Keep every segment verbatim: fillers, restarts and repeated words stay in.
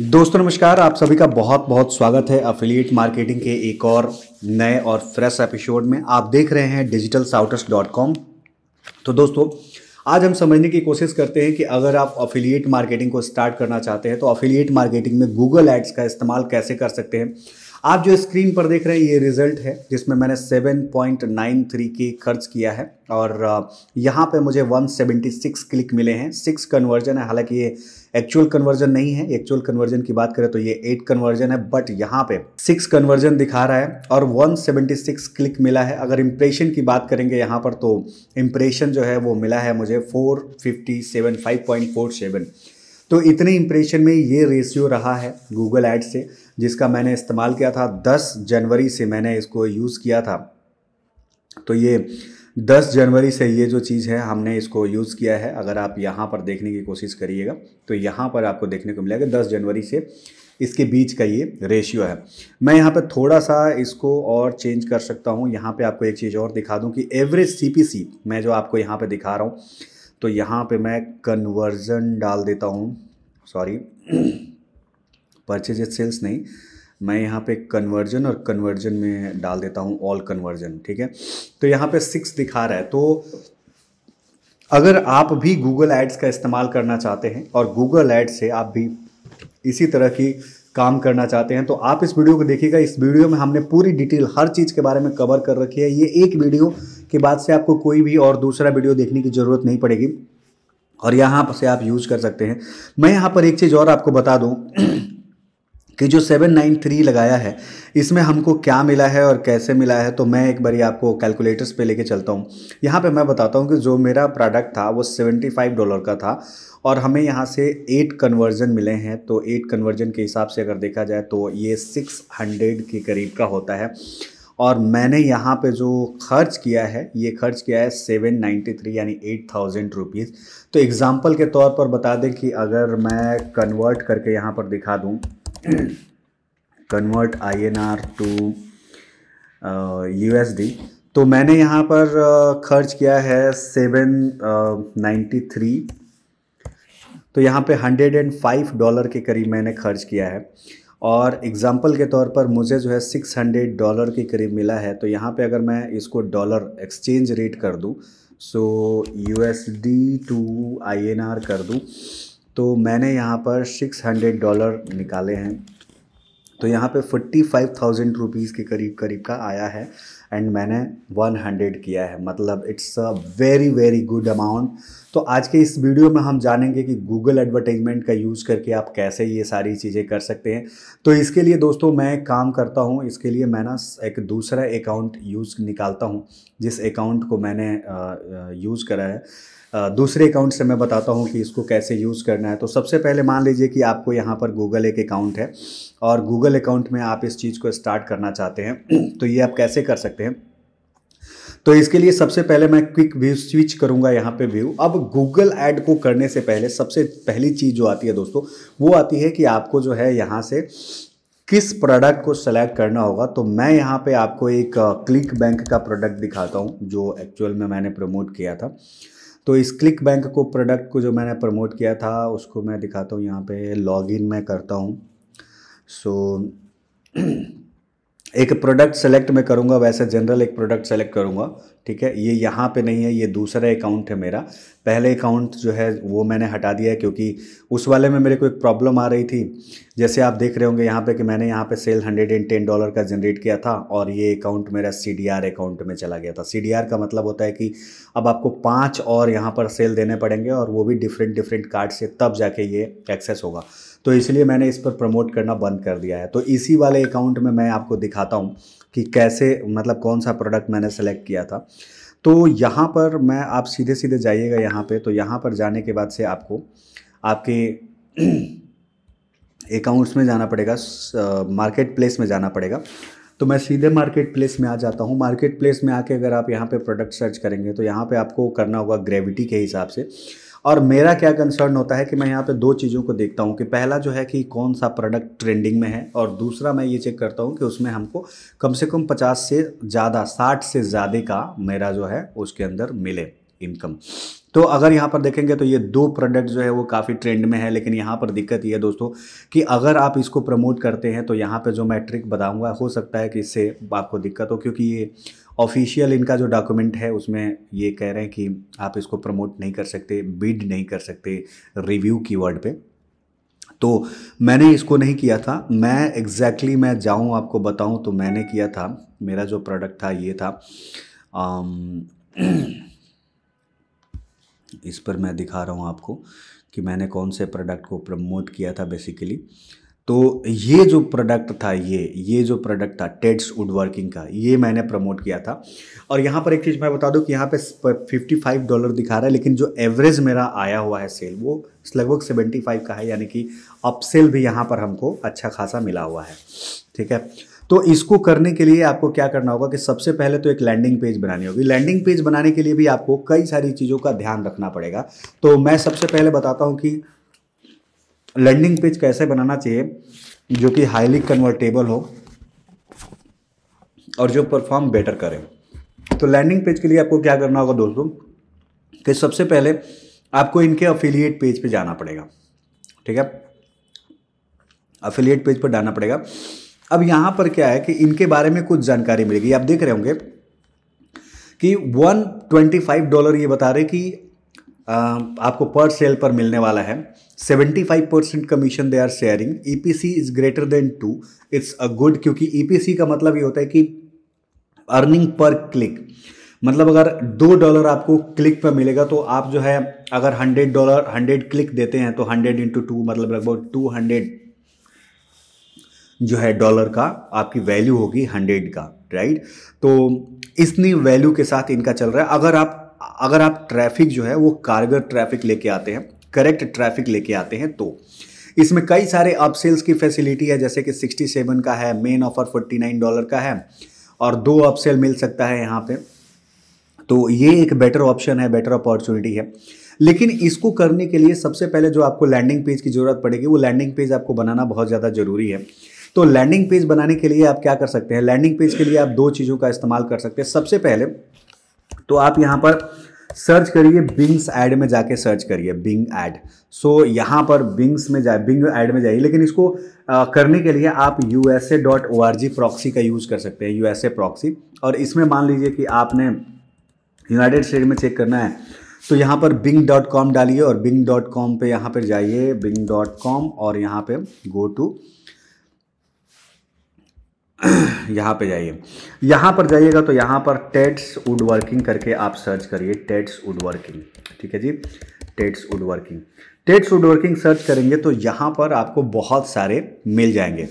दोस्तों नमस्कार, आप सभी का बहुत बहुत स्वागत है अफिलिएट मार्केटिंग के एक और नए और फ्रेश एपिसोड में। आप देख रहे हैं डिजिटल साउटर्स डॉट कॉम। तो दोस्तों आज हम समझने की कोशिश करते हैं कि अगर आप अफिलिएट मार्केटिंग को स्टार्ट करना चाहते हैं तो अफिलिएट मार्केटिंग में गूगल एड्स का इस्तेमाल कैसे कर सकते हैं। आप जो स्क्रीन पर देख रहे हैं ये रिजल्ट है जिसमें मैंने सेवन पॉइंट नाइन थ्री के खर्च किया है और यहाँ पे मुझे वन सेवेंटी सिक्स क्लिक मिले हैं। सिक्स कन्वर्जन है, हालांकि ये एक्चुअल कन्वर्जन नहीं है। एक्चुअल कन्वर्जन की बात करें तो ये एट कन्वर्जन है, बट यहाँ पे सिक्स कन्वर्जन दिखा रहा है और वन सेवेंटी सिक्स क्लिक मिला है। अगर इम्प्रेशन की बात करेंगे यहाँ पर तो इम्प्रेशन जो है वो मिला है मुझे four fifty seven five point four seven. तो इतने इम्प्रेशन में ये रेशियो रहा है गूगल एड्स से, जिसका मैंने इस्तेमाल किया था दस जनवरी से। मैंने इसको यूज़ किया था तो ये दस जनवरी से ये जो चीज़ है हमने इसको यूज़ किया है। अगर आप यहाँ पर देखने की कोशिश करिएगा तो यहाँ पर आपको देखने को मिलेगा दस जनवरी से इसके बीच का ये रेशियो है। मैं यहाँ पर थोड़ा सा इसको और चेंज कर सकता हूँ। यहाँ पर आपको एक चीज़ और दिखा दूँ कि एवरेज सी पी सी मैं जो आपको यहाँ पर दिखा रहा हूँ तो यहाँ पे मैं कन्वर्जन डाल देता हूँ, सॉरी परचेज सेल्स नहीं, मैं यहाँ पे कन्वर्जन और कन्वर्जन में डाल देता हूँ ऑल कन्वर्जन। ठीक है, तो यहाँ पे सिक्स दिखा रहा है। तो अगर आप भी गूगल एड्स का इस्तेमाल करना चाहते हैं और गूगल एड्स से आप भी इसी तरह की काम करना चाहते हैं तो आप इस वीडियो को देखिएगा। इस वीडियो में हमने पूरी डिटेल हर चीज़ के बारे में कवर कर रखी है। ये एक वीडियो के बाद से आपको कोई भी और दूसरा वीडियो देखने की ज़रूरत नहीं पड़ेगी और यहाँ पर से आप यूज़ कर सकते हैं। मैं यहाँ पर एक चीज़ और आपको बता दूँ कि जो सेवन नाइन थ्री लगाया है इसमें हमको क्या मिला है और कैसे मिला है। तो मैं एक बारी आपको कैलकुलेटर्स पे लेके चलता हूँ। यहाँ पे मैं बताता हूँ कि जो मेरा प्रोडक्ट था वो सेवेंटी फाइव डॉलर का था और हमें यहाँ से एट कन्वर्जन मिले हैं। तो एट कन्वर्जन के हिसाब से अगर देखा जाए तो ये सिक्स हंड्रेड के करीब का होता है और मैंने यहाँ पे जो खर्च किया है ये खर्च किया है सेवन नाइन्टी थ्री यानी एट थाउजेंड रुपीज़। तो एग्ज़ाम्पल के तौर पर बता दें कि अगर मैं कन्वर्ट करके यहाँ पर दिखा दूँ, convert I N R to U S D, तो मैंने यहाँ पर uh, खर्च किया है सेवन नाइन्टी थ्री। तो यहाँ पे हंड्रेड एंड फाइव डॉलर के करीब मैंने खर्च किया है और एग्ज़ाम्पल के तौर पर मुझे जो है सिक्स हंड्रेड डॉलर के करीब मिला है। तो यहाँ पे अगर मैं इसको डॉलर एक्सचेंज रेट कर दूँ, so U S D to I N R कर दूँ, तो मैंने यहाँ पर सिक्स हंड्रेड डॉलर निकाले हैं। तो यहाँ पे फोर्टी फाइव थाउजेंड रुपीज़ के करीब करीब का आया है एंड मैंने हंड्रेड किया है, मतलब it's a very very good amount. तो आज के इस वीडियो में हम जानेंगे कि गूगल एडवर्टाइजमेंट का यूज़ करके आप कैसे ये सारी चीज़ें कर सकते हैं। तो इसके लिए दोस्तों मैं काम करता हूँ, इसके लिए मैं ना एक दूसरा अकाउंट यूज़ निकालता हूँ जिस अकाउंट को मैंने यूज़ करा है। दूसरे अकाउंट से मैं बताता हूँ कि इसको कैसे यूज़ करना है। तो सबसे पहले मान लीजिए कि आपको यहाँ पर गूगल एक अकाउंट है और गूगल अकाउंट में आप इस चीज़ को स्टार्ट करना चाहते हैं तो ये आप कैसे कर सकते हैं। तो इसके लिए सबसे पहले मैं क्विक व्यू स्विच करूंगा यहाँ पे व्यू। अब गूगल ऐड को करने से पहले सबसे पहली चीज़ जो आती है दोस्तों वो आती है कि आपको जो है यहाँ से किस प्रोडक्ट को सेलेक्ट करना होगा। तो मैं यहाँ पे आपको एक क्लिक बैंक का प्रोडक्ट दिखाता हूँ जो एक्चुअल में मैंने प्रमोट किया था। तो इस क्लिक बैंक को प्रोडक्ट को जो मैंने प्रमोट किया था उसको मैं दिखाता हूँ। यहाँ पर लॉग इन मैं करता हूँ, सो एक प्रोडक्ट सेलेक्ट मैं करूंगा, वैसे जनरल एक प्रोडक्ट सेलेक्ट करूंगा। ठीक है, ये यहाँ पे नहीं है, ये दूसरा अकाउंट है मेरा। पहले अकाउंट जो है वो मैंने हटा दिया है क्योंकि उस वाले में मेरे को एक प्रॉब्लम आ रही थी। जैसे आप देख रहे होंगे यहाँ पे कि मैंने यहाँ पे sale hundred and ten dollar का जनरेट किया था और ये अकाउंट मेरा सी डी आर अकाउंट में चला गया था। सी डी आर का मतलब होता है कि अब आपको पाँच और यहाँ पर सेल देने पड़ेंगे और वो भी डिफरेंट डिफरेंट कार्ड से, तब जाके ये एक्सेस होगा। तो इसलिए मैंने इस पर प्रमोट करना बंद कर दिया है। तो इसी वाले अकाउंट में मैं आपको दिखाता हूँ कि कैसे, मतलब कौन सा प्रोडक्ट मैंने सेलेक्ट किया था। तो यहाँ पर मैं, आप सीधे सीधे जाइएगा यहाँ पे। तो यहाँ पर जाने के बाद से आपको आपके अकाउंट्स में जाना पड़ेगा, मार्केट प्लेस में जाना पड़ेगा। तो मैं सीधे मार्केट प्लेस में आ जाता हूँ। मार्केट प्लेस में आके अगर आप यहाँ पे प्रोडक्ट सर्च करेंगे तो यहाँ पे आपको करना होगा ग्रेविटी के हिसाब से। और मेरा क्या कंसर्न होता है कि मैं यहाँ पे दो चीज़ों को देखता हूँ कि पहला जो है कि कौन सा प्रोडक्ट ट्रेंडिंग में है और दूसरा मैं ये चेक करता हूँ कि उसमें हमको कम से कम पचास से ज़्यादा, साठ से ज़्यादा का मेरा जो है उसके अंदर मिले इनकम। तो अगर यहाँ पर देखेंगे तो ये दो प्रोडक्ट जो है वो काफ़ी ट्रेंड में है। लेकिन यहाँ पर दिक्कत ये है दोस्तों कि अगर आप इसको प्रमोट करते हैं तो यहाँ पे जो मैं ट्रिक बताऊँगा हो सकता है कि इससे आपको दिक्कत हो, क्योंकि ये ऑफिशियल इनका जो डॉक्यूमेंट है उसमें ये कह रहे हैं कि आप इसको प्रमोट नहीं कर सकते, बिड नहीं कर सकते रिव्यू कीवर्ड पे। तो मैंने इसको नहीं किया था। मैं एग्जैक्टली exactly मैं जाऊँ आपको बताऊँ तो मैंने किया था, मेरा जो प्रोडक्ट था ये था, आम, इस पर मैं दिखा रहा हूँ आपको कि मैंने कौन से प्रोडक्ट को प्रमोट किया था बेसिकली। तो ये जो प्रोडक्ट था, ये ये जो प्रोडक्ट था टेड्स वुडवर्किंग का, ये मैंने प्रमोट किया था। और यहाँ पर एक चीज़ मैं बता दूँ कि यहाँ पे पचपन डॉलर दिखा रहा है, लेकिन जो एवरेज मेरा आया हुआ है सेल वो लगभग पचहत्तर का है, यानी कि अपसेल भी यहाँ पर हमको अच्छा खासा मिला हुआ है। ठीक है, तो इसको करने के लिए आपको क्या करना होगा कि सबसे पहले तो एक लैंडिंग पेज बनानी होगी। लैंडिंग पेज बनाने के लिए भी आपको कई सारी चीज़ों का ध्यान रखना पड़ेगा। तो मैं सबसे पहले बताता हूँ कि लैंडिंग पेज कैसे बनाना चाहिए जो कि हाईली कन्वर्टेबल हो और जो परफॉर्म बेटर करे। तो लैंडिंग पेज के लिए आपको क्या करना होगा दोस्तों कि सबसे पहले आपको इनके अफिलिएट पेज पे जाना पड़ेगा। ठीक है, अफिलिएट पेज पर डालना पड़ेगा। अब यहाँ पर क्या है कि इनके बारे में कुछ जानकारी मिलेगी। आप देख रहे होंगे कि एक सौ पच्चीस डॉलर ये बता रहे कि आपको पर सेल पर मिलने वाला है। पचहत्तर percent commission they are sharing, E P C is greater than two, it's a good, क्योंकि ई पी सी का मतलब ये होता है कि अर्निंग पर क्लिक, मतलब अगर दो डॉलर आपको क्लिक पर मिलेगा तो आप जो है अगर हंड्रेड डॉलर हंड्रेड क्लिक देते हैं तो हंड्रेड इंटू टू मतलब लगभग टू हंड्रेड जो है डॉलर का आपकी वैल्यू होगी, हंड्रेड का, राइट। तो इतनी वैल्यू के साथ इनका चल रहा है। अगर आप अगर आप ट्रैफिक जो है वो कारगर ट्रैफिक लेके आते हैं, करेक्ट ट्रैफिक लेके आते हैं, तो इसमें कई सारे अपसेल्स की फैसिलिटी है, जैसे कि सड़सठ का है, मेन ऑफर उनचास डॉलर का है और दो अपसेल मिल सकता है यहाँ पे। तो ये एक बेटर ऑप्शन है, बेटर अपॉर्चुनिटी है। लेकिन इसको करने के लिए सबसे पहले जो आपको लैंडिंग पेज की ज़रूरत पड़ेगी, वो लैंडिंग पेज आपको बनाना बहुत ज़्यादा ज़रूरी है। तो लैंडिंग पेज बनाने के लिए आप क्या कर सकते हैं, लैंडिंग पेज के लिए आप दो चीज़ों का इस्तेमाल कर सकते हैं। सबसे पहले तो आप यहाँ पर सर्च करिए, बिंग्स ऐड में जाके सर्च करिए, बिंग ऐड। सो यहाँ पर बिंग्स में जाए, बिंग ऐड में जाइए। लेकिन इसको आ, करने के लिए आप USA dot O R G proxy का यूज़ कर सकते हैं, यूएसए प्रॉक्सी। और इसमें मान लीजिए कि आपने यूनाइटेड स्टेट में चेक करना है तो यहाँ पर बिंग डॉट कॉम डालिए और बिंग डॉट कॉम पर यहाँ पर जाइए, बिंग डॉट कॉम, और यहाँ पर गो टू, यहाँ पे जाइए। यहाँ पर जाइएगा तो यहाँ पर टेड्स वुडवर्किंग करके आप सर्च करिए, टेड्स वुडवर्किंग। ठीक है जी, Ted's woodworking, Ted's woodworking search करेंगे तो यहाँ पर आपको बहुत सारे मिल जाएंगे,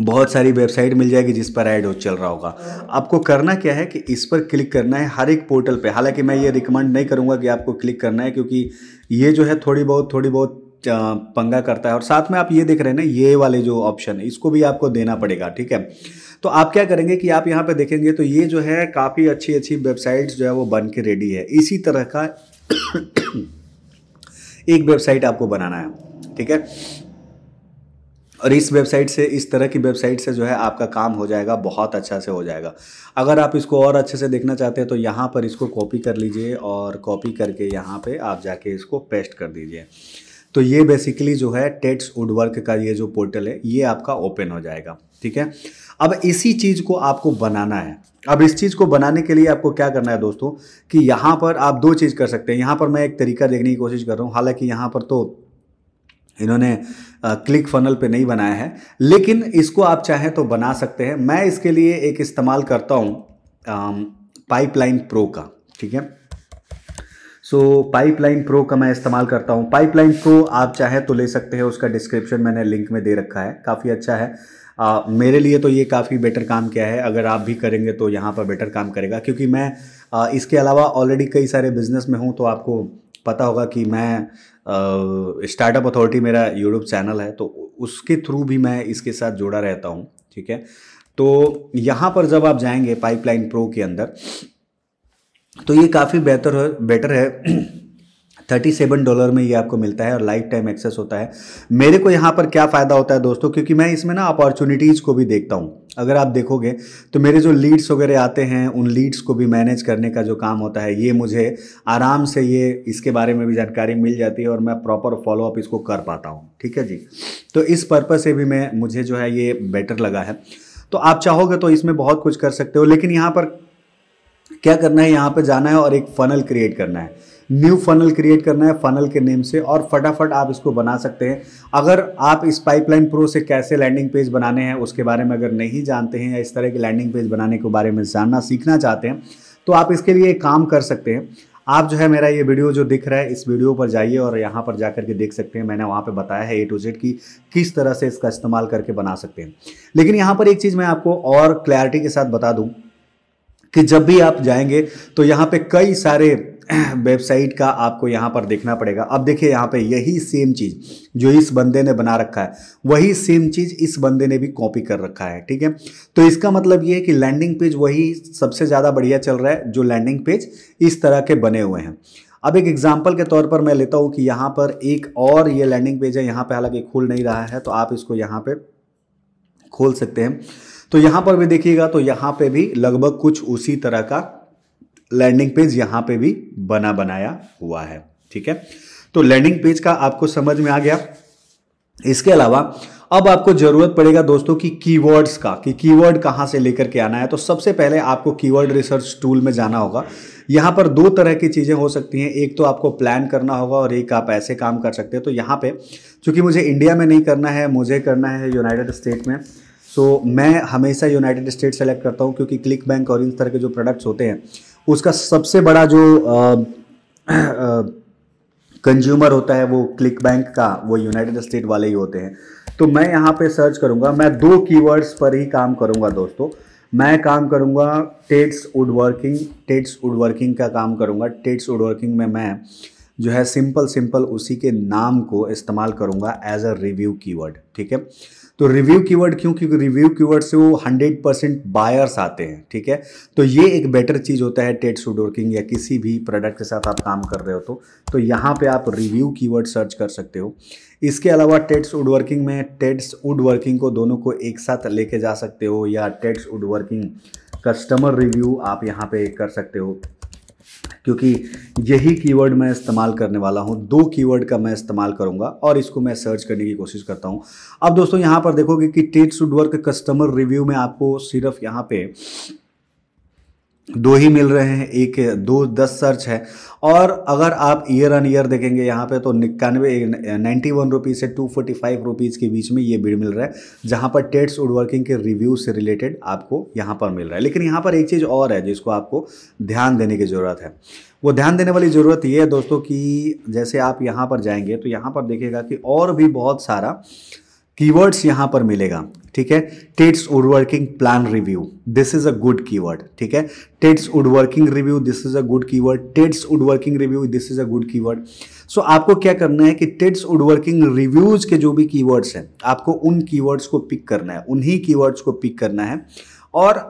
बहुत सारी वेबसाइट मिल जाएगी जिस पर ऐड हो चल रहा होगा। आपको करना क्या है कि इस पर क्लिक करना है हर एक पोर्टल पे। हालांकि मैं ये रिकमेंड नहीं करूँगा कि आपको क्लिक करना है, क्योंकि ये जो है थोड़ी बहुत थोड़ी बहुत पंगा करता है। और साथ में आप ये देख रहे हैं ना, ये वाले जो ऑप्शन है इसको भी आपको देना पड़ेगा। ठीक है, तो आप क्या करेंगे कि आप यहाँ पे देखेंगे तो ये जो है काफ़ी अच्छी अच्छी वेबसाइट्स जो है वो बन के रेडी है। इसी तरह का एक वेबसाइट आपको बनाना है। ठीक है, और इस वेबसाइट से, इस तरह की वेबसाइट से जो है आपका काम हो जाएगा, बहुत अच्छा से हो जाएगा। अगर आप इसको और अच्छे से देखना चाहते हैं तो यहाँ पर इसको कॉपी कर लीजिए और कॉपी करके यहाँ पर आप जाके इसको पेस्ट कर दीजिए। तो ये बेसिकली जो है टेड्स वुडवर्क का ये जो पोर्टल है ये आपका ओपन हो जाएगा। ठीक है, अब इसी चीज़ को आपको बनाना है। अब इस चीज़ को बनाने के लिए आपको क्या करना है दोस्तों कि यहाँ पर आप दो चीज़ कर सकते हैं। यहाँ पर मैं एक तरीका देखने की कोशिश कर रहा हूँ, हालांकि यहाँ पर तो इन्होंने क्लिक फनल पे नहीं बनाया है, लेकिन इसको आप चाहें तो बना सकते हैं। मैं इसके लिए एक इस्तेमाल करता हूँ पाइपलाइन प्रो का। ठीक है, सो पाइपलाइन प्रो का मैं इस्तेमाल करता हूँ। पाइपलाइन प्रो आप चाहे तो ले सकते हैं, उसका डिस्क्रिप्शन मैंने लिंक में दे रखा है, काफ़ी अच्छा है। आ, मेरे लिए तो ये काफ़ी बेटर काम किया है। अगर आप भी करेंगे तो यहाँ पर बेटर काम करेगा, क्योंकि मैं आ, इसके अलावा ऑलरेडी कई सारे बिजनेस में हूँ। तो आपको पता होगा कि मैं स्टार्टअप अथॉरिटी मेरा यूट्यूब चैनल है, तो उसके थ्रू भी मैं इसके साथ जुड़ा रहता हूँ। ठीक है, तो यहाँ पर जब आप जाएंगे पाइपलाइन प्रो के अंदर तो ये काफ़ी बेहतर बेटर है सैंतीस डॉलर में ये आपको मिलता है और लाइफ टाइम एक्सेस होता है। मेरे को यहाँ पर क्या फ़ायदा होता है दोस्तों, क्योंकि मैं इसमें ना अपॉर्चुनिटीज़ को भी देखता हूँ। अगर आप देखोगे तो मेरे जो लीड्स वगैरह आते हैं उन लीड्स को भी मैनेज करने का जो काम होता है ये मुझे आराम से ये इसके बारे में भी जानकारी मिल जाती है और मैं प्रॉपर फॉलोअप इसको कर पाता हूँ। ठीक है जी, तो इस पर्पज़ से भी मैं मुझे जो है ये बेटर लगा है। तो आप चाहोगे तो इसमें बहुत कुछ कर सकते हो, लेकिन यहाँ पर क्या करना है, यहाँ पर जाना है और एक फ़नल क्रिएट करना है, न्यू फनल क्रिएट करना है फनल के नेम से, और फटाफट आप इसको बना सकते हैं। अगर आप इस पाइपलाइन प्रो से कैसे लैंडिंग पेज बनाने हैं उसके बारे में अगर नहीं जानते हैं या इस तरह के लैंडिंग पेज बनाने के बारे में जानना सीखना चाहते हैं तो आप इसके लिए एक काम कर सकते हैं। आप जो है मेरा ये वीडियो जो दिख रहा है इस वीडियो पर जाइए और यहाँ पर जाकर के देख सकते हैं, मैंने वहाँ पे बताया है ए टू जेड की किस तरह से इसका इस्तेमाल करके बना सकते हैं। लेकिन यहाँ पर एक चीज़ मैं आपको और क्लैरिटी के साथ बता दूँ कि जब भी आप जाएंगे तो यहाँ पर कई सारे वेबसाइट का आपको यहाँ पर देखना पड़ेगा। अब देखिए यहाँ पे यही सेम चीज़ जो इस बंदे ने बना रखा है वही सेम चीज़ इस बंदे ने भी कॉपी कर रखा है। ठीक है, तो इसका मतलब ये है कि लैंडिंग पेज वही सबसे ज़्यादा बढ़िया चल रहा है जो लैंडिंग पेज इस तरह के बने हुए हैं। अब एक एग्जाम्पल के तौर पर मैं लेता हूँ कि यहाँ पर एक और ये लैंडिंग पेज है, यहाँ पर हालांकि खुल नहीं रहा है तो आप इसको यहाँ पर खोल सकते हैं। तो यहाँ पर भी देखिएगा तो यहाँ पर भी लगभग कुछ उसी तरह का लैंडिंग पेज यहाँ पे भी बना बनाया हुआ है। ठीक है, तो लैंडिंग पेज का आपको समझ में आ गया। इसके अलावा अब आपको जरूरत पड़ेगा दोस्तों कि कीवर्ड्स का, कि कीवर्ड कहाँ से लेकर के आना है। तो सबसे पहले आपको कीवर्ड रिसर्च टूल में जाना होगा। यहाँ पर दो तरह की चीज़ें हो सकती हैं, एक तो आपको प्लान करना होगा और एक आप ऐसे काम कर सकते हैं। तो यहाँ पे चूंकि मुझे इंडिया में नहीं करना है, मुझे करना है यूनाइटेड स्टेट में, सो so, मैं हमेशा यूनाइटेड स्टेट सेलेक्ट करता हूँ क्योंकि क्लिक बैंक और इन तरह के जो प्रोडक्ट्स होते हैं उसका सबसे बड़ा जो कंज्यूमर होता है वो क्लिक बैंक का, वो यूनाइटेड स्टेट वाले ही होते हैं। तो मैं यहाँ पे सर्च करूँगा, मैं दो कीवर्ड्स पर ही काम करूँगा दोस्तों। मैं काम करूँगा टेड्स वुडवर्किंग, टेड्स वुडवर्किंग का काम करूँगा। टेड्स वुडवर्किंग में मैं जो है सिंपल सिंपल उसी के नाम को इस्तेमाल करूँगा एज अ रिव्यू कीवर्ड। ठीक है, तो रिव्यू कीवर्ड क्यों, क्योंकि रिव्यू कीवर्ड से वो हंड्रेड परसेंट बायर्स आते हैं। ठीक है, तो ये एक बेटर चीज़ होता है टेड्स वुडवर्किंग या किसी भी प्रोडक्ट के साथ आप काम कर रहे हो तो तो यहाँ पे आप रिव्यू कीवर्ड सर्च कर सकते हो। इसके अलावा टेड्स वुडवर्किंग में टेड्स वुडवर्किंग को दोनों को एक साथ लेके जा सकते हो, या टेड्स वुडवर्किंग कस्टमर रिव्यू आप यहाँ पे कर सकते हो, क्योंकि यही कीवर्ड मैं इस्तेमाल करने वाला हूँ। दो कीवर्ड का मैं इस्तेमाल करूँगा और इसको मैं सर्च करने की कोशिश करता हूँ। अब दोस्तों यहाँ पर देखोगे कि टेड्स वुडवर्क कस्टमर रिव्यू में आपको सिर्फ यहाँ पे दो ही मिल रहे हैं, एक दो दस सर्च है। और अगर आप ईयर ऑन ईयर देखेंगे यहाँ पे तो निन्यानवे नाइन्टी वन रुपीज़ से टू फोर्टी फाइव रुपीज़ के बीच में ये बिड मिल रहा है, जहाँ पर टेड्स वुडवर्किंग के रिव्यू से रिलेटेड आपको यहाँ पर मिल रहा है। लेकिन यहाँ पर एक चीज़ और है जिसको आपको ध्यान देने की ज़रूरत है। वो ध्यान देने वाली ज़रूरत ये है दोस्तों कि जैसे आप यहाँ पर जाएंगे तो यहाँ पर देखिएगा कि और भी बहुत सारा कीवर्ड्स यहाँ पर मिलेगा। ठीक है, Ted's woodworking plan review, this is a good keyword. ठीक है, Ted's woodworking review, this is a good keyword. Ted's woodworking review, this is a good keyword. So आपको क्या करना है कि टेड्स वुडवर्किंग रिव्यूज के जो भी कीवर्ड्स हैं आपको उन कीवर्ड्स को पिक करना है, उन्हीं कीवर्ड्स को पिक करना है और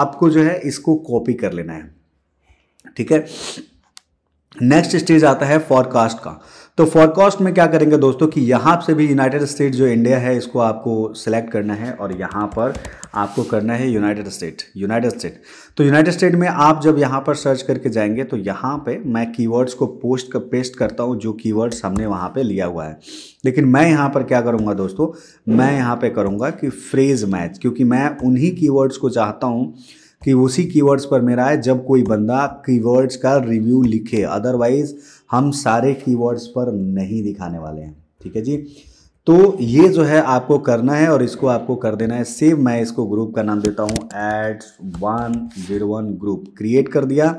आपको जो है इसको कॉपी कर लेना है। ठीक है, नेक्स्ट स्टेज आता है फॉरकास्ट का। तो फॉरकास्ट में क्या करेंगे दोस्तों कि यहाँ से भी यूनाइटेड स्टेट जो इंडिया है इसको आपको सिलेक्ट करना है और यहाँ पर आपको करना है यूनाइटेड स्टेट, यूनाइटेड स्टेट। तो यूनाइटेड स्टेट में आप जब यहाँ पर सर्च करके जाएंगे तो यहाँ पे मैं कीवर्ड्स को पोस्ट कर पेस्ट करता हूँ जो कीवर्ड्स हमने वहाँ पे लिया हुआ है। लेकिन मैं यहाँ पर क्या करूँगा दोस्तों, मैं यहाँ पर करूँगा कि फ्रेज मैच, क्योंकि मैं उन्हीं कीवर्ड्स को चाहता हूँ कि उसी कीवर्ड्स पर मेरा है जब कोई बंदा कीवर्ड्स का रिव्यू लिखे, अदरवाइज हम सारे कीवर्ड्स पर नहीं दिखाने वाले हैं। ठीक है जी, तो ये जो है आपको करना है और इसको आपको कर देना है सेव। मैं इसको ग्रुप का नाम देता हूँ ads one zero one group, create कर दिया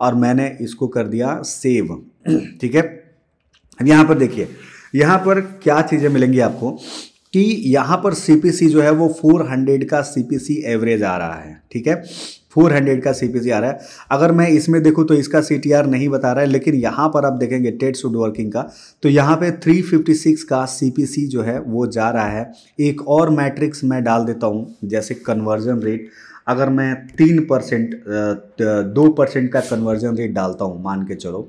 और मैंने इसको कर दिया सेव। ठीक है, यहाँ पर देखिए यहाँ पर क्या चीज़ें मिलेंगी आपको कि यहाँ पर सीपीसी जो है वो चार सौ का सीपीसी एवरेज आ रहा है। ठीक है, चार सौ का सीपीसी आ रहा है। अगर मैं इसमें देखूँ तो इसका सीटीआर नहीं बता रहा है, लेकिन यहाँ पर आप देखेंगे टेड्स वुडवर्किंग का तो यहाँ पे तीन सौ छप्पन का सीपीसी जो है वो जा रहा है। एक और मैट्रिक्स मैं डाल देता हूँ जैसे कन्वर्जन रेट, अगर मैं तीन परसेंट दो परसेंट का कन्वर्जन रेट डालता हूँ मान के चलो,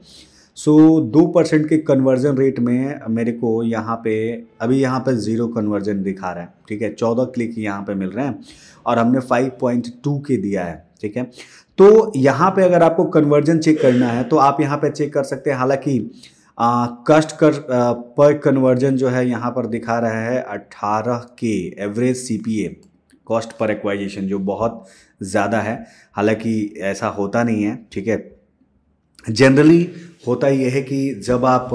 सो दो परसेंट के कन्वर्जन रेट में मेरे को यहाँ पे अभी यहाँ पे ज़ीरो कन्वर्जन दिखा रहा है, ठीक है। चौदह क्लिक यहाँ पे मिल रहे हैं और हमने फाइव पॉइंट टू के दिया है, ठीक है। तो यहाँ पे अगर आपको कन्वर्जन चेक करना है तो आप यहाँ पे चेक कर सकते हैं। हालांकि कस्ट कर पर कन्वर्जन जो है यहाँ पर दिखा रहा है अट्ठारह के average CPA, cost per acquisition, जो बहुत ज़्यादा है। हालांकि ऐसा होता नहीं है, ठीक है। जनरली होता यह है कि जब आप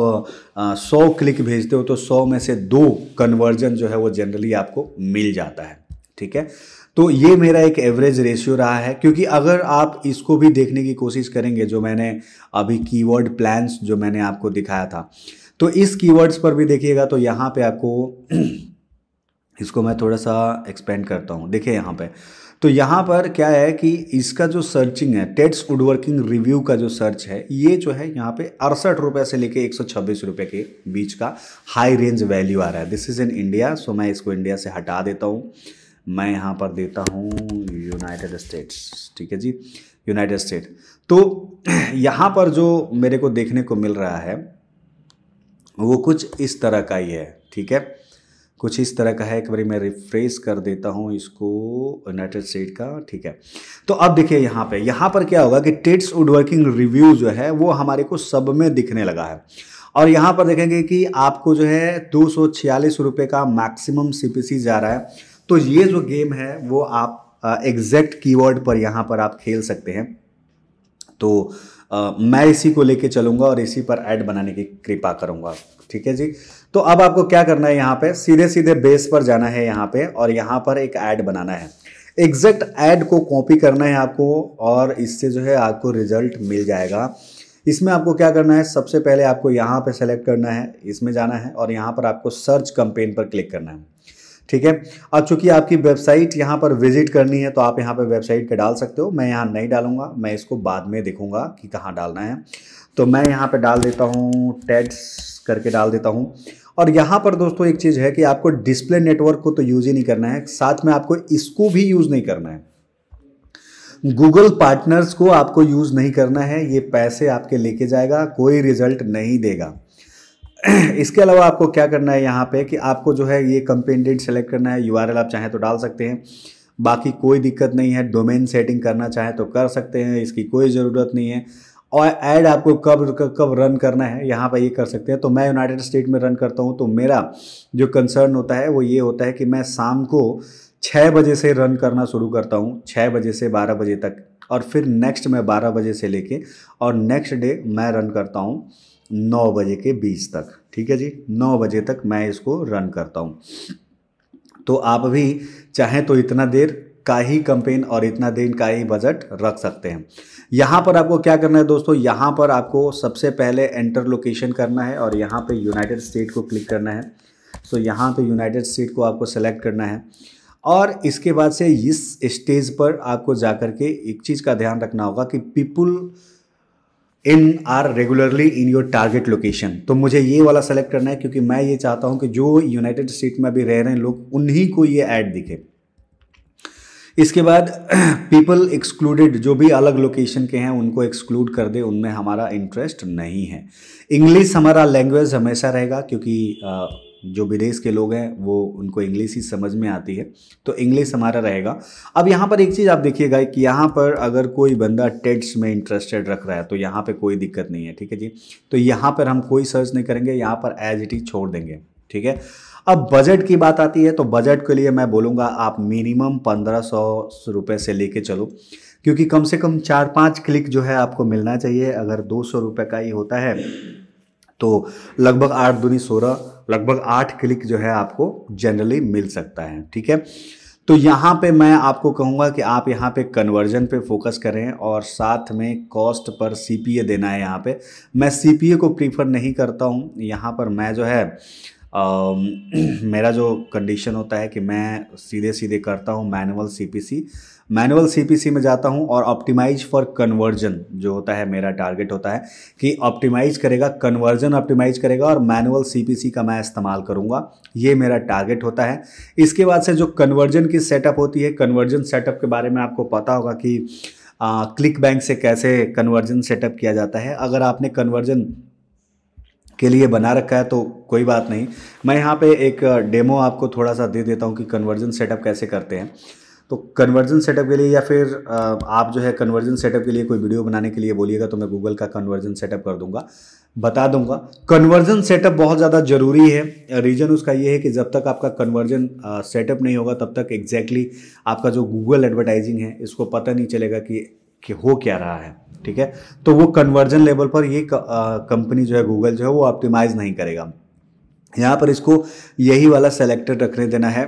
सौ क्लिक भेजते हो तो सौ में से दो कन्वर्जन जो है वो जनरली आपको मिल जाता है, ठीक है। तो ये मेरा एक एवरेज रेशियो रहा है, क्योंकि अगर आप इसको भी देखने की कोशिश करेंगे जो मैंने अभी कीवर्ड प्लान्स जो मैंने आपको दिखाया था, तो इस कीवर्ड्स पर भी देखिएगा। तो यहाँ पे आपको इसको मैं थोड़ा सा एक्सपेंड करता हूँ, देखिए यहाँ पे। तो यहाँ पर क्या है कि इसका जो सर्चिंग है टेड्स वुडवर्किंग रिव्यू का जो सर्च है, ये जो है यहाँ पे अड़सठ रुपये से लेके एक सौ छब्बीस रुपये के बीच का हाई रेंज वैल्यू आ रहा है। This is in India, so मैं इसको इंडिया से हटा देता हूँ। मैं यहाँ पर देता हूँ यूनाइटेड स्टेट्स, ठीक है जी, यूनाइटेड स्टेट। तो यहाँ पर जो मेरे को देखने को मिल रहा है वो कुछ इस तरह का ही है, ठीक है, कुछ इस तरह का है। एक बार मैं रिफ्रेश कर देता हूँ इसको, यूनाइटेड स्टेट का, ठीक है। तो अब देखिए यहाँ पे, यहाँ पर क्या होगा कि टेड्स वुडवर्किंग रिव्यू जो है वो हमारे को सब में दिखने लगा है। और यहाँ पर देखेंगे कि आपको जो है दो सौ छियालीस रुपये का मैक्सिमम सी पी सी जा रहा है। तो ये जो गेम है वो आप एग्जैक्ट कीवर्ड पर यहाँ पर आप खेल सकते हैं। तो आ, मैं इसी को लेके चलूँगा और इसी पर ऐड बनाने की कृपा करूँगा, ठीक है जी। तो अब आपको क्या करना है, यहाँ पे सीधे सीधे बेस पर जाना है यहाँ पे, और यहाँ पर एक ऐड बनाना है। एग्जैक्ट ऐड को कॉपी करना है आपको, और इससे जो है आपको रिजल्ट मिल जाएगा। इसमें आपको क्या करना है, सबसे पहले आपको यहाँ पर सेलेक्ट करना है, इसमें जाना है और यहाँ पर आपको सर्च कैंपेन पर क्लिक करना है, ठीक है। अब चूंकि आपकी वेबसाइट यहाँ पर विजिट करनी है तो आप यहाँ पर वेबसाइट के डाल सकते हो। मैं यहाँ नहीं डालूंगा, मैं इसको बाद में देखूंगा कि कहाँ डालना है। तो मैं यहाँ पे डाल देता हूँ टेड्स करके डाल देता हूँ। और यहाँ पर दोस्तों एक चीज़ है कि आपको डिस्प्ले नेटवर्क को तो यूज़ ही नहीं करना है, साथ में आपको इसको भी यूज़ नहीं करना है, गूगल पार्टनर्स को आपको यूज़ नहीं करना है। ये पैसे आपके लेके जाएगा, कोई रिजल्ट नहीं देगा। इसके अलावा आपको क्या करना है यहाँ पे कि आपको जो है ये कंपेंडेंट सेलेक्ट करना है, यूआरएल आप चाहें तो डाल सकते हैं, बाकी कोई दिक्कत नहीं है। डोमेन सेटिंग करना चाहें तो कर सकते हैं, इसकी कोई ज़रूरत नहीं है। और ऐड आपको कब कब रन करना है यहाँ पर ये कर सकते हैं। तो मैं यूनाइटेड स्टेट में रन करता हूँ, तो मेरा जो कंसर्न होता है वो ये होता है कि मैं शाम को छः बजे से रन करना शुरू करता हूँ, छः बजे से बारह बजे तक, और फिर नेक्स्ट मैं बारह बजे से लेके और नेक्स्ट डे मैं रन करता हूँ नौ बजे के बीच तक, ठीक है जी। नौ बजे तक मैं इसको रन करता हूँ। तो आप भी चाहें तो इतना देर का ही कैंपेन और इतना दिन का ही बजट रख सकते हैं। यहाँ पर आपको क्या करना है दोस्तों, यहाँ पर आपको सबसे पहले एंटर लोकेशन करना है और यहाँ पे यूनाइटेड स्टेट को क्लिक करना है। सो यहाँ पे यूनाइटेड स्टेट को आपको सेलेक्ट करना है, और इसके बाद से इस स्टेज पर आपको जा कर के एक चीज़ का ध्यान रखना होगा कि people in are regularly in your target location. तो मुझे ये वाला सेलेक्ट करना है, क्योंकि मैं ये चाहता हूँ कि जो यूनाइटेड स्टेट में भी रह रहे हैं लोग, उन्हीं को ये ऐड दिखे। इसके बाद पीपल एक्सक्लूडेड, जो भी अलग लोकेशन के हैं उनको एक्सक्लूड कर दे, उनमें हमारा इंटरेस्ट नहीं है। इंग्लिश हमारा लैंग्वेज हमेशा रहेगा, क्योंकि आ, जो विदेश के लोग हैं वो उनको इंग्लिश ही समझ में आती है, तो इंग्लिश हमारा रहेगा। अब यहाँ पर एक चीज़ आप देखिएगा कि यहाँ पर अगर कोई बंदा टेड्स में इंटरेस्टेड रख रहा है तो यहाँ पे कोई दिक्कत नहीं है, ठीक है जी। तो यहाँ पर हम कोई सर्च नहीं करेंगे, यहाँ पर एज इट इज छोड़ देंगे, ठीक है। अब बजट की बात आती है, तो बजट के लिए मैं बोलूँगा आप मिनिमम पंद्रह सौ रुपये से लेके चलो, क्योंकि कम से कम चार पाँच क्लिक जो है आपको मिलना चाहिए। अगर दो सौ रुपये का ही होता है तो लगभग आठ दूनी सोलह, लगभग आठ क्लिक जो है आपको जनरली मिल सकता है, ठीक है। तो यहाँ पे मैं आपको कहूँगा कि आप यहाँ पे कन्वर्जन पे फोकस करें, और साथ में कॉस्ट पर सीपीए देना है। यहाँ पे मैं सीपीए को प्रीफर नहीं करता हूँ। यहाँ पर मैं जो है आ, मेरा जो कंडीशन होता है कि मैं सीधे सीधे करता हूँ मैनुअल सीपीसी, मैनुअल सीपीसी में जाता हूं और ऑप्टिमाइज फॉर कन्वर्जन जो होता है मेरा टारगेट होता है कि ऑप्टिमाइज करेगा, कन्वर्जन ऑप्टिमाइज करेगा, और मैनुअल सीपीसी का मैं इस्तेमाल करूंगा, ये मेरा टारगेट होता है। इसके बाद से जो कन्वर्जन की सेटअप होती है, कन्वर्जन सेटअप के बारे में आपको पता होगा कि क्लिक बैंक से कैसे कन्वर्जन सेटअप किया जाता है। अगर आपने कन्वर्जन के लिए बना रखा है तो कोई बात नहीं। मैं यहाँ पे एक डेमो आपको थोड़ा सा दे देता हूँ कि कन्वर्जन सेटअप कैसे करते हैं। तो कन्वर्जन सेटअप के लिए या फिर आप जो है कन्वर्जन सेटअप के लिए कोई वीडियो बनाने के लिए बोलिएगा तो मैं गूगल का कन्वर्जन सेटअप कर दूंगा, बता दूंगा। कन्वर्जन सेटअप बहुत ज़्यादा ज़रूरी है। रीज़न उसका ये है कि जब तक आपका कन्वर्जन सेटअप नहीं होगा तब तक एग्जैक्टली आपका जो गूगल एडवर्टाइजिंग है इसको पता नहीं चलेगा कि कि हो क्या रहा है, ठीक है। तो वो कन्वर्जन लेवल पर ये कंपनी जो है गूगल जो है वो ऑप्टिमाइज़ नहीं करेगा। यहाँ पर इसको यही वाला सेलेक्टेड रखने देना है।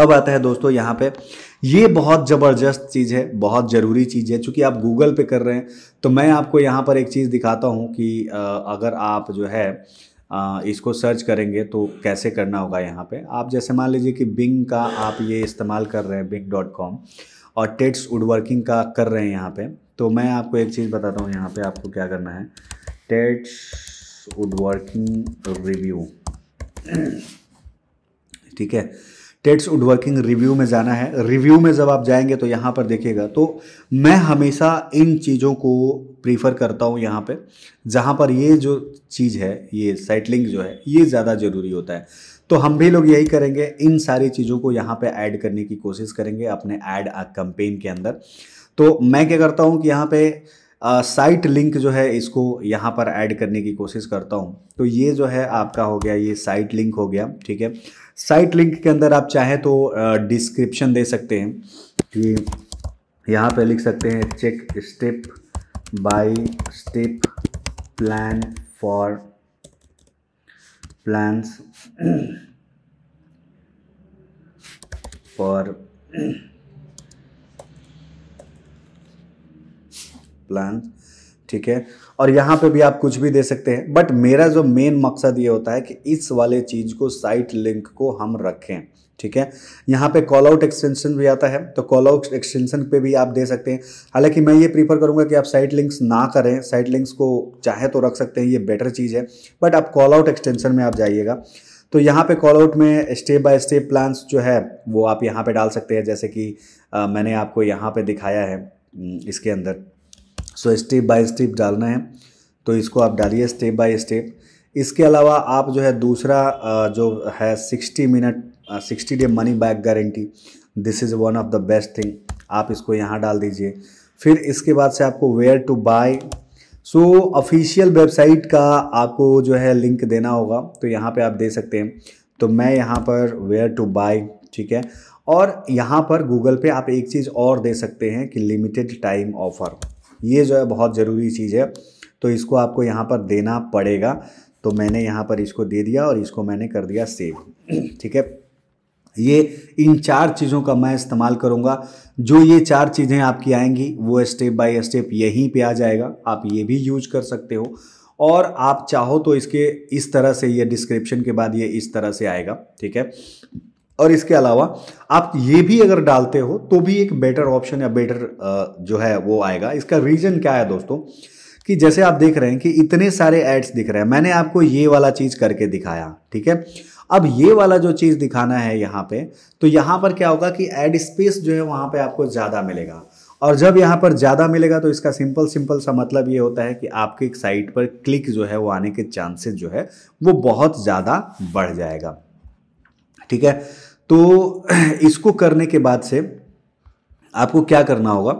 अब आता है दोस्तों यहाँ पे, ये बहुत ज़बरदस्त चीज़ है, बहुत ज़रूरी चीज़ है, चूँकि आप गूगल पे कर रहे हैं। तो मैं आपको यहाँ पर एक चीज़ दिखाता हूँ कि अगर आप जो है इसको सर्च करेंगे तो कैसे करना होगा। यहाँ पे आप जैसे मान लीजिए कि बिंग का आप ये इस्तेमाल कर रहे हैं, बिंग डॉट कॉम, और टेड्स वुडवर्किंग का कर रहे हैं यहाँ पर। तो मैं आपको एक चीज़ बताता हूँ यहाँ पर आपको क्या करना है। टेड्स वुडवर्किंग रिव्यू, ठीक है, टेड्स वुडवर्किंग रिव्यू में जाना है। रिव्यू में जब आप जाएंगे तो यहाँ पर देखिएगा, तो मैं हमेशा इन चीज़ों को प्रीफर करता हूँ यहाँ पे, जहाँ पर ये जो चीज़ है ये साइट लिंक जो है ये ज़्यादा ज़रूरी होता है। तो हम भी लोग यही करेंगे, इन सारी चीज़ों को यहाँ पे ऐड करने की कोशिश करेंगे अपने ऐड कैंपेन के अंदर। तो मैं क्या करता हूँ कि यहाँ पर साइट लिंक जो है इसको यहाँ पर ऐड करने की कोशिश करता हूँ। तो ये जो है आपका हो गया, ये साइट लिंक हो गया, ठीक है। साइट लिंक के अंदर आप चाहे तो डिस्क्रिप्शन दे सकते हैं कि यहाँ पे लिख सकते हैं check step by step plan for plans for plan, ठीक है। और यहाँ पे भी आप कुछ भी दे सकते हैं, बट मेरा जो मेन मकसद ये होता है कि इस वाले चीज़ को, साइट लिंक को हम रखें, ठीक है। यहाँ पे कॉल आउट एक्सटेंशन भी आता है, तो कॉल आउट एक्सटेंशन पे भी आप दे सकते हैं। हालांकि मैं ये प्रीफर करूँगा कि आप साइट लिंक्स ना करें, साइट लिंक्स को चाहे तो रख सकते हैं, ये बेटर चीज़ है, बट आप कॉल आउट एक्सटेंशन में आप जाइएगा। तो यहाँ पे कॉल आउट में स्टेप बाय स्टेप प्लान्स जो है वो आप यहाँ पर डाल सकते हैं, जैसे कि आ, मैंने आपको यहाँ पर दिखाया है इसके अंदर। सो स्टेप बाय स्टेप डालना है, तो इसको आप डालिए स्टेप बाय स्टेप। इसके अलावा आप जो है दूसरा जो है sixty minute sixty day money back guarantee, this is one of the best thing, आप इसको यहाँ डाल दीजिए। फिर इसके बाद से आपको where to buy, so official website का आपको जो है लिंक देना होगा, तो यहाँ पे आप दे सकते हैं। तो मैं यहाँ पर वेयर टू बाय, ठीक है। और यहाँ पर गूगल पे आप एक चीज़ और दे सकते हैं कि लिमिटेड टाइम ऑफर, ये जो है बहुत ज़रूरी चीज़ है, तो इसको आपको यहाँ पर देना पड़ेगा। तो मैंने यहाँ पर इसको दे दिया और इसको मैंने कर दिया सेव, ठीक है। ये इन चार चीज़ों का मैं इस्तेमाल करूँगा। जो ये चार चीज़ें आपकी आएंगी वो स्टेप बाय स्टेप यहीं पे आ जाएगा, आप ये भी यूज कर सकते हो। और आप चाहो तो इसके इस तरह से, ये डिस्क्रिप्शन के बाद ये इस तरह से आएगा, ठीक है। और इसके अलावा आप ये भी अगर डालते हो तो भी एक बेटर ऑप्शन या बेटर जो है वो आएगा। इसका रीज़न क्या है दोस्तों कि जैसे आप देख रहे हैं कि इतने सारे एड्स दिख रहे हैं, मैंने आपको ये वाला चीज़ करके दिखाया, ठीक है। अब ये वाला जो चीज़ दिखाना है यहाँ पे, तो यहाँ पर क्या होगा कि एड स्पेस जो है वहाँ पर आपको ज़्यादा मिलेगा। और जब यहाँ पर ज़्यादा मिलेगा तो इसका सिंपल सिंपल सा मतलब ये होता है कि आपके एक साइट पर क्लिक जो है वो आने के चांसेस जो है वो बहुत ज़्यादा बढ़ जाएगा, ठीक है। तो इसको करने के बाद से आपको क्या करना होगा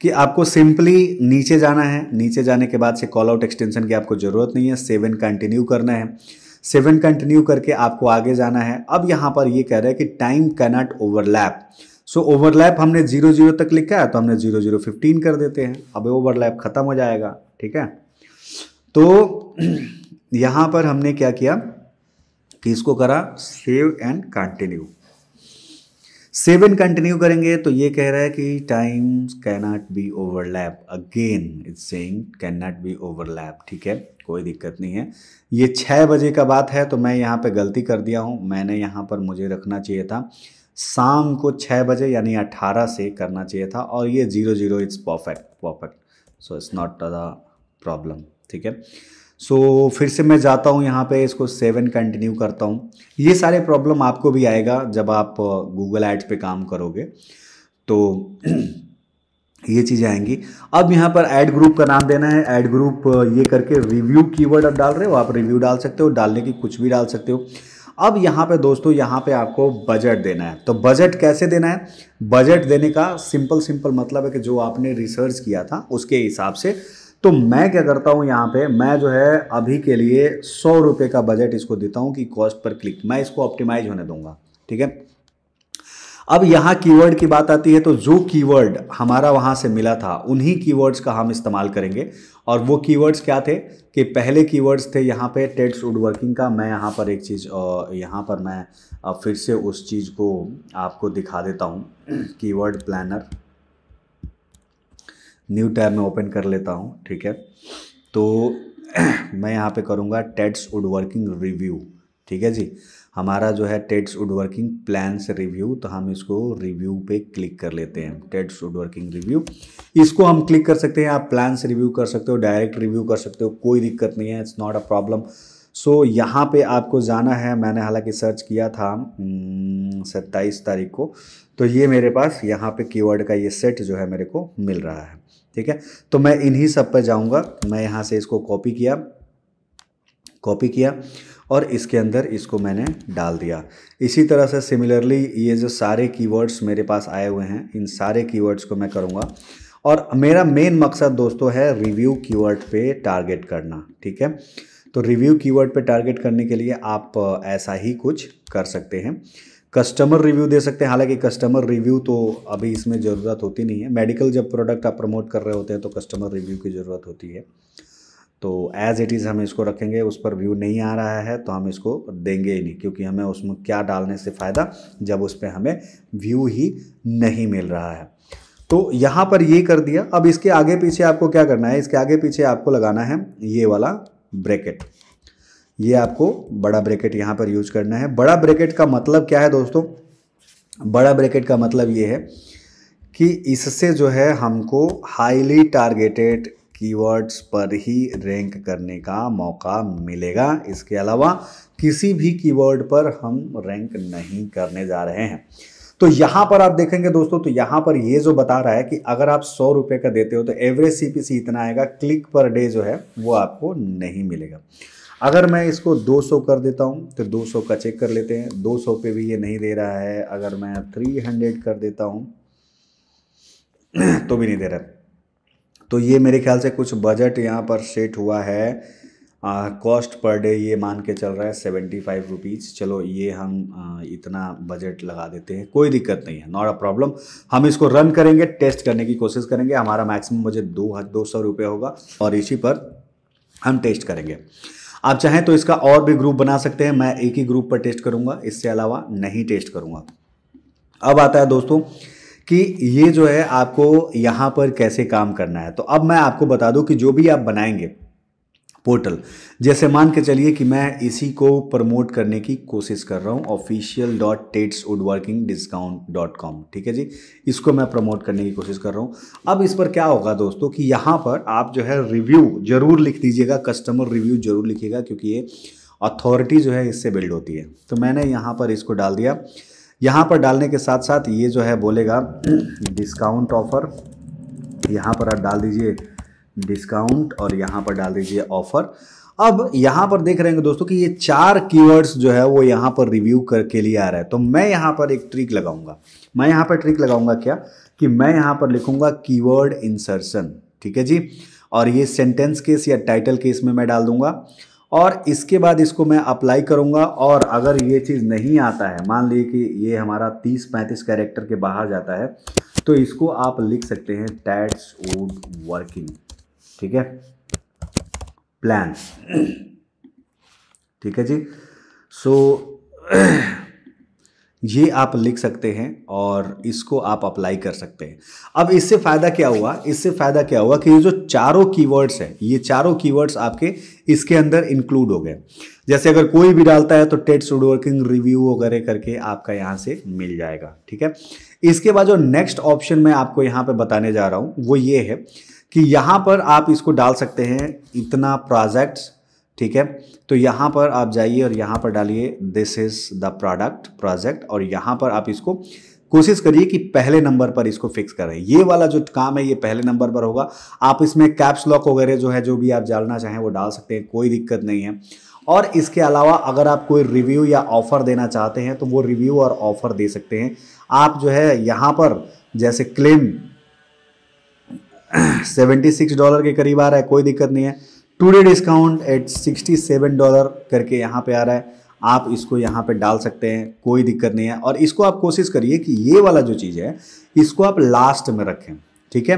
कि आपको सिंपली नीचे जाना है। नीचे जाने के बाद से कॉल आउट एक्सटेंशन की आपको ज़रूरत नहीं है, सेवन कंटिन्यू करना है। सेवन कंटिन्यू करके आपको आगे जाना है। अब यहाँ पर ये कह रहा है कि time cannot overlap, so overlap हमने जीरो जीरो तक लिखा है तो हमने जीरो जीरो फिफ्टीन कर देते हैं, अब ओवरलैप ख़त्म हो जाएगा, ठीक है। तो यहाँ पर हमने क्या किया कि इसको करा save and continue. Save and continue करेंगे तो ये कह रहा है कि times can not be overlap, again it's saying can not be overlap, ठीक है, कोई दिक्कत नहीं है। ये छः बजे का बात है, तो मैं यहाँ पे गलती कर दिया हूँ। मैंने यहाँ पर, मुझे रखना चाहिए था शाम को छः बजे यानी अट्ठारह से करना चाहिए था, और ये zero zero it's perfect perfect so it's not the problem, ठीक है। सो so, फिर से मैं जाता हूँ यहाँ पे, इसको सेवन कंटिन्यू करता हूँ। ये सारे प्रॉब्लम आपको भी आएगा जब आप गूगल एड्स पे काम करोगे। तो ये चीज़ें आएंगी। अब यहाँ पर ऐड ग्रुप का नाम देना है, ऐड ग्रुप ये करके रिव्यू कीवर्ड आप डाल रहे हो, आप रिव्यू डाल सकते हो, डालने की कुछ भी डाल सकते हो। अब यहाँ पे दोस्तों यहाँ पे आपको बजट देना है, तो बजट कैसे देना है? बजट देने का सिंपल सिंपल मतलब है कि जो आपने रिसर्च किया था उसके हिसाब से। तो मैं क्या करता हूँ यहाँ पे, मैं जो है अभी के लिए सौ रुपये का बजट इसको देता हूँ कि कॉस्ट पर क्लिक, मैं इसको ऑप्टिमाइज होने दूंगा, ठीक है। अब यहाँ कीवर्ड की बात आती है, तो जो कीवर्ड हमारा वहाँ से मिला था उन्हीं कीवर्ड्स का हम इस्तेमाल करेंगे। और वो कीवर्ड्स क्या थे कि पहले कीवर्ड्स थे यहाँ पे टेड्स वुडवर्किंग का। मैं यहाँ पर एक चीज़ यहाँ पर मैं फिर से उस चीज़ को आपको दिखा देता हूँ, कीवर्ड प्लानर न्यू टैब में ओपन कर लेता हूँ, ठीक है। तो मैं यहाँ पर करूँगा टेड्स वुडवर्किंग रिव्यू, ठीक है जी। हमारा जो है टेड्स वुडवर्किंग प्लान्स रिव्यू, तो हम इसको रिव्यू पे क्लिक कर लेते हैं, टेड्स वुडवर्किंग रिव्यू इसको हम क्लिक कर सकते हैं। आप प्लान्स रिव्यू कर सकते हो, डायरेक्ट रिव्यू कर सकते हो, कोई दिक्कत नहीं है, it's not a problem. So यहाँ पे आपको जाना है, मैंने हालांकि सर्च किया था सत्ताईस तारीख को, तो ये मेरे पास यहाँ पे कीवर्ड का ये सेट जो है मेरे को मिल रहा है, ठीक है। तो मैं इन्हीं सब पर जाऊँगा, मैं यहाँ से इसको कॉपी किया कॉपी किया और इसके अंदर इसको मैंने डाल दिया। इसी तरह से सिमिलरली ये जो सारे कीवर्ड्स मेरे पास आए हुए हैं, इन सारे कीवर्ड्स को मैं करूँगा। और मेरा मेन मकसद दोस्तों है रिव्यू कीवर्ड पे टारगेट करना, ठीक है। तो रिव्यू कीवर्ड पे टारगेट करने के लिए आप ऐसा ही कुछ कर सकते हैं, कस्टमर रिव्यू दे सकते हैं। हालांकि कस्टमर रिव्यू तो अभी इसमें ज़रूरत होती नहीं है, मेडिकल जब प्रोडक्ट आप प्रमोट कर रहे होते हैं तो कस्टमर रिव्यू की ज़रूरत होती है, तो एज़ इट इज़ हम इसको रखेंगे। उस पर व्यू नहीं आ रहा है तो हम इसको देंगे ही नहीं, क्योंकि हमें उसमें क्या डालने से फ़ायदा जब उस पर हमें व्यू ही नहीं मिल रहा है। तो यहाँ पर ये कर दिया। अब इसके आगे पीछे आपको क्या करना है, इसके आगे पीछे आपको लगाना है ये वाला ब्रैकेट, ये आपको बड़ा ब्रैकेट यहाँ पर यूज करना है। बड़ा ब्रैकेट का मतलब क्या है दोस्तों? बड़ा ब्रैकेट का मतलब ये है कि इससे जो है हमको हाईली टारगेटेड कीवर्ड्स पर ही रैंक करने का मौका मिलेगा। इसके अलावा किसी भी कीवर्ड पर हम रैंक नहीं करने जा रहे हैं। तो यहाँ पर आप देखेंगे दोस्तों, तो यहाँ पर ये जो बता रहा है कि अगर आप सौ रुपये का देते हो तो एवरेज सीपीसी इतना आएगा, क्लिक पर डे जो है वो आपको नहीं मिलेगा। अगर मैं इसको दो सौ कर देता हूँ तो दो सौ का चेक कर लेते हैं, दो सौ पे भी ये नहीं दे रहा है। अगर मैं तीन सौ कर देता हूँ तो भी नहीं दे रहा है। तो ये मेरे ख्याल से कुछ बजट यहाँ पर सेट हुआ है, कॉस्ट पर डे ये मान के चल रहा है सेवेंटी फाइव रुपीज़। चलो ये हम आ, इतना बजट लगा देते हैं, कोई दिक्कत नहीं है, नॉट अ प्रॉब्लम। हम इसको रन करेंगे, टेस्ट करने की कोशिश करेंगे। हमारा मैक्सिमम बजट दो दो सौ रुपये होगा और इसी पर हम टेस्ट करेंगे। आप चाहें तो इसका और भी ग्रुप बना सकते हैं, मैं एक ही ग्रुप पर टेस्ट करूँगा, इससे अलावा नहीं टेस्ट करूँगा। अब आता है दोस्तों कि ये जो है आपको यहाँ पर कैसे काम करना है। तो अब मैं आपको बता दूं कि जो भी आप बनाएंगे पोर्टल, जैसे मान के चलिए कि मैं इसी को प्रमोट करने की कोशिश कर रहा हूँ, official dot Ted's woodworking discount dot com, ठीक है जी। इसको मैं प्रमोट करने की कोशिश कर रहा हूँ। अब इस पर क्या होगा दोस्तों कि यहाँ पर आप जो है रिव्यू जरूर लिख दीजिएगा, कस्टमर रिव्यू जरूर लिखिएगा, क्योंकि ये अथॉरिटी जो है इससे बिल्ड होती है। तो मैंने यहाँ पर इसको डाल दिया। यहाँ पर डालने के साथ साथ ये जो है बोलेगा डिस्काउंट ऑफ़र, यहाँ पर आप डाल दीजिए डिस्काउंट और यहाँ पर डाल दीजिए ऑफ़र। अब यहाँ पर देख रहे हैं दोस्तों कि ये चार कीवर्ड्स जो है वो यहाँ पर रिव्यू करके लिए आ रहा है। तो मैं यहाँ पर एक ट्रिक लगाऊंगा, मैं यहाँ पर ट्रिक लगाऊंगा क्या कि मैं यहाँ पर लिखूंगा कीवर्ड इंसर्शन, ठीक है जी। और ये सेंटेंस केस या टाइटल केस में मैं डाल दूंगा और इसके बाद इसको मैं अप्लाई करूंगा। और अगर ये चीज़ नहीं आता है, मान लीजिए कि ये हमारा तीस पैंतीस कैरेक्टर के बाहर जाता है, तो इसको आप लिख सकते हैं टेड्स वुडवर्किंग, ठीक है, प्लान, ठीक है जी। सो ये आप लिख सकते हैं और इसको आप अप्लाई कर सकते हैं। अब इससे फ़ायदा क्या हुआ, इससे फ़ायदा क्या हुआ कि ये जो चारों कीवर्ड्स हैं, ये चारों कीवर्ड्स आपके इसके अंदर इंक्लूड हो गए। जैसे अगर कोई भी डालता है तो टेड्स वुडवर्किंग रिव्यू वगैरह करके आपका यहाँ से मिल जाएगा, ठीक है। इसके बाद जो नेक्स्ट ऑप्शन मैं आपको यहाँ पर बताने जा रहा हूँ वो ये है कि यहाँ पर आप इसको डाल सकते हैं इतना प्रोजेक्ट्स, ठीक है। तो यहाँ पर आप जाइए और यहाँ पर डालिए this is the product project और यहाँ पर आप इसको कोशिश करिए कि पहले नंबर पर इसको फिक्स करें। ये वाला जो काम है ये पहले नंबर पर होगा। आप इसमें कैप्स लॉक वगैरह जो है जो भी आप डालना चाहें वो डाल सकते हैं, कोई दिक्कत नहीं है। और इसके अलावा अगर आप कोई रिव्यू या ऑफ़र देना चाहते हैं तो वो रिव्यू और ऑफ़र दे सकते हैं। आप जो है यहाँ पर जैसे क्लेम सेवेंटी सिक्स डॉलर के करीब आ रहा है, कोई दिक्कत नहीं है। Today discount at sixty seven dollar करके यहाँ पे आ रहा है, आप इसको यहाँ पे डाल सकते हैं, कोई दिक्कत नहीं है। और इसको आप कोशिश करिए कि ये वाला जो चीज़ है इसको आप लास्ट में रखें, ठीक है,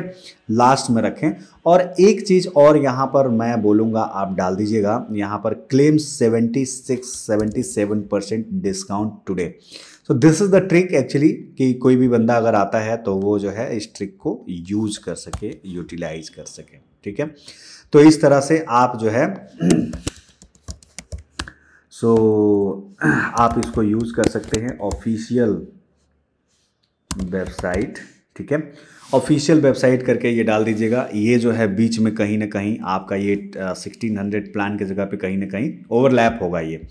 लास्ट में रखें। और एक चीज़ और यहाँ पर मैं बोलूँगा आप डाल दीजिएगा यहाँ पर claim seventy six seventy seven percent discount today. So this is the trick actually कि कोई भी बंदा अगर आता है तो वो जो है इस ट्रिक को यूज कर सके, यूटिलाइज कर सके, ठीक है। तो इस तरह से आप जो है सो so, आप इसको यूज़ कर सकते हैं ऑफिशियल वेबसाइट, ठीक है, ऑफिशियल वेबसाइट करके ये डाल दीजिएगा। ये जो है बीच में कहीं ना कहीं आपका ये सिक्सटीन हंड्रेड प्लान की जगह पे कहीं ना कहीं ओवरलैप होगा। ये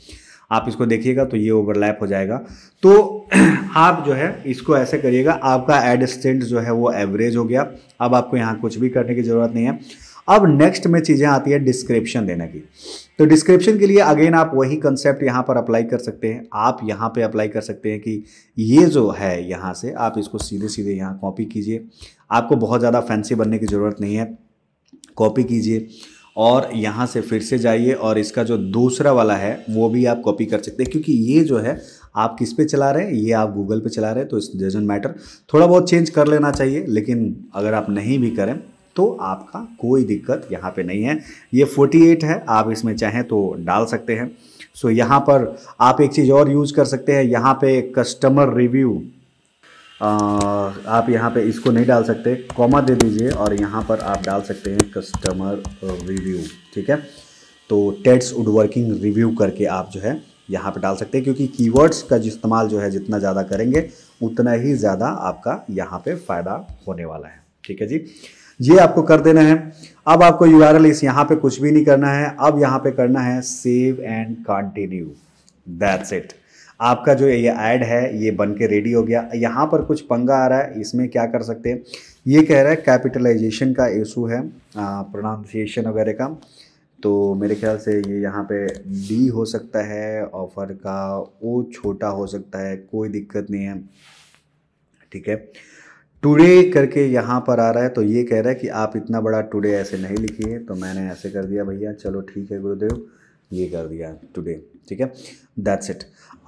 आप इसको देखिएगा तो ये ओवरलैप हो जाएगा। तो आप जो है इसको ऐसे करिएगा, आपका एड स्टेंट जो है वो एवरेज हो गया। अब आपको यहाँ कुछ भी करने की ज़रूरत नहीं है। अब नेक्स्ट में चीज़ें आती है डिस्क्रिप्शन देने की। तो डिस्क्रिप्शन के लिए अगेन आप वही कंसेप्ट यहाँ पर अप्लाई कर सकते हैं। आप यहाँ पे अप्लाई कर सकते हैं कि ये जो है यहाँ से आप इसको सीधे सीधे यहाँ कॉपी कीजिए, आपको बहुत ज़्यादा फैंसी बनने की ज़रूरत नहीं है। कॉपी कीजिए और यहाँ से फिर से जाइए और इसका जो दूसरा वाला है वो भी आप कॉपी कर सकते हैं, क्योंकि ये जो है आप किस पे चला रहे हैं, ये आप गूगल पे चला रहे हैं, तो इट डजंट मैटर। थोड़ा बहुत चेंज कर लेना चाहिए, लेकिन अगर आप नहीं भी करें तो आपका कोई दिक्कत यहाँ पे नहीं है। ये अड़तालीस है, आप इसमें चाहें तो डाल सकते हैं। सो यहाँ पर आप एक चीज़ और यूज़ कर सकते हैं, यहाँ पे कस्टमर रिव्यू आप यहाँ पे इसको नहीं डाल सकते, कॉमा दे दीजिए और यहाँ पर आप डाल सकते हैं कस्टमर रिव्यू, ठीक है। तो टेड्स वुडवर्किंग रिव्यू करके आप जो है यहाँ पे डाल सकते हैं, क्योंकि कीवर्ड्स का इस्तेमाल जो है जितना ज़्यादा करेंगे उतना ही ज़्यादा आपका यहाँ पे फ़ायदा होने वाला है, ठीक है जी। ये आपको कर देना है। अब आपको यू आर एल इस यहाँ पे कुछ भी नहीं करना है। अब यहाँ पे करना है save and continue, that's it. आपका जो ये ऐड है ये बन के रेडी हो गया। यहाँ पर कुछ पंगा आ रहा है, इसमें क्या कर सकते हैं, ये कह रहा है कैपिटलाइजेशन का इशू है, प्रोनाउंसिएशन वगैरह का, तो मेरे ख्याल से ये यहाँ पे डी हो सकता है, ऑफर का ओ छोटा हो सकता है, कोई दिक्कत नहीं है, ठीक है। टुडे करके यहाँ पर आ रहा है, तो ये कह रहा है कि आप इतना बड़ा टुडे ऐसे नहीं लिखिए, तो मैंने ऐसे कर दिया भैया, चलो ठीक है गुरुदेव, ये कर दिया टुडे, ठीक है, दैट्स इट।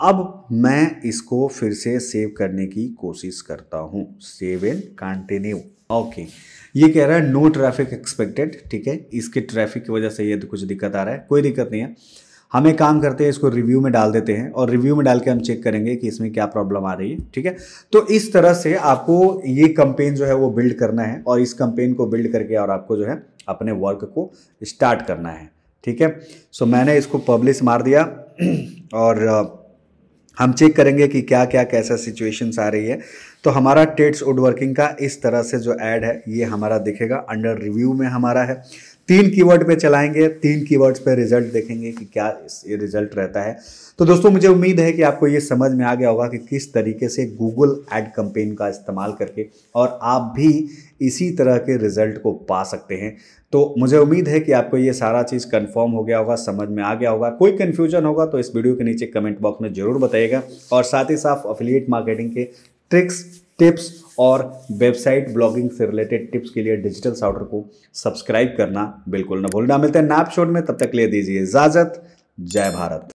अब मैं इसको फिर से सेव करने की कोशिश करता हूँ, सेव एंड कंटिन्यू, ओके। ये कह रहा है नो ट्रैफिक एक्सपेक्टेड, ठीक है, इसके ट्रैफिक की वजह से ये कुछ दिक्कत आ रहा है, कोई दिक्कत नहीं है। हम एक काम करते हैं, इसको रिव्यू में डाल देते हैं और रिव्यू में डाल के हम चेक करेंगे कि इसमें क्या प्रॉब्लम आ रही है, ठीक है। तो इस तरह से आपको ये कंपेन जो है वो बिल्ड करना है और इस कंपेन को बिल्ड करके और आपको जो है अपने वर्क को स्टार्ट करना है, ठीक है। सो मैंने इसको पब्लिश मार दिया और हम चेक करेंगे कि क्या क्या कैसा सिचुएशंस आ रही है। तो हमारा टेड्स वुडवर्किंग का इस तरह से जो ऐड है ये हमारा दिखेगा, अंडर रिव्यू में हमारा है। तीन कीवर्ड पे चलाएंगे, तीन कीवर्ड्स पे रिजल्ट देखेंगे कि क्या ये रिजल्ट रहता है। तो दोस्तों मुझे उम्मीद है कि आपको ये समझ में आ गया होगा कि किस तरीके से गूगल ऐड कंपेन का इस्तेमाल करके और आप भी इसी तरह के रिजल्ट को पा सकते हैं। तो मुझे उम्मीद है कि आपको ये सारा चीज़ कंफर्म हो गया होगा, समझ में आ गया होगा। कोई कन्फ्यूजन होगा तो इस वीडियो के नीचे कमेंट बॉक्स में ज़रूर बताइएगा। और साथ ही साथ अफिलिएट मार्केटिंग के ट्रिक्स, टिप्स और वेबसाइट ब्लॉगिंग से रिलेटेड टिप्स के लिए डिजिटल साउटर को सब्सक्राइब करना बिल्कुल ना भूलना। मिलते हैं नैप शॉट में, तब तक ले दीजिए इजाज़त। जय भारत।